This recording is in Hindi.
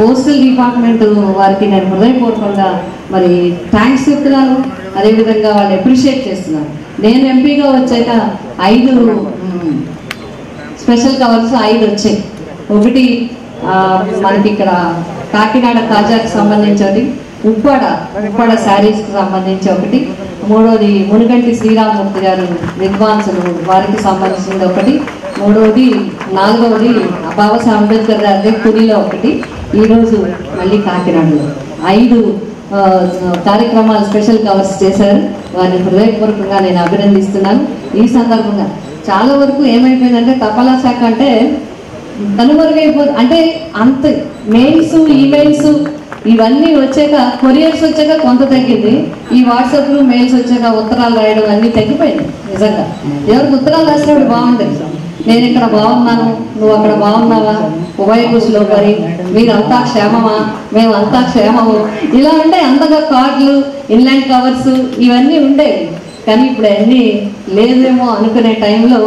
पोस्टल डिपार्टमेंट वारी हृदयपूर्वक मरी थैंक्स अदे विधंगा वाले अप्रिशिएट नैन एमपी वच्चाका 5 स्पेषल कवर्स 5 मन की काकीनाडा ताजा की संबंधी उप्पाड़ उप्पाड़ सारीस की संबंधी मूडोदी मुनिगंटी श्रीराममूर्ति गारु विद्वांसुलु वारिकी संबंधी मूडोदी नालुगोदी बाबासाहेब अंबेडकर गारी पुनिलो मल्ली काकीनाडलो 5 कार्यक्रमाल स्पेषल कवर्स चेशारु वारिनि हृदयपूर्वक नेनु अभिनंदिस्तुन्नानु। ई संदर्भंगा चाला वरकु एमैपोयिंदंटे तपाला शाख अंटे कनुमरुगैपो अंटे अंत मेल्स ईमेल्स ఇవన్నీ వచ్చేక కొరియర్స్ వచ్చేక కొంత తగ్గింది। ఈ వాట్సాప్ లో మెయిల్స్ వచ్చేక ఉత్తరాలు రాయడం అన్ని తగ్గిపోయింది। నిజంగా ఎవరు ఉత్తరాలు రాసినప్పుడు బాగుంటుంది, నేను ఇక్కడ బాగున్నాను నువ్వు అక్కడ బాగున్నావా ఉభయ కుశలో మరి మీరంతా క్షేమమా మేమంతా క్షేమము ఇలా ఉంటే అంతగా కార్డులు ఇన్లాండ్ కవర్స్ ఇవన్నీ ఉండేవి। కానీ ఇప్పుడు అన్నీ లేవేమో అనుకునే టైంలో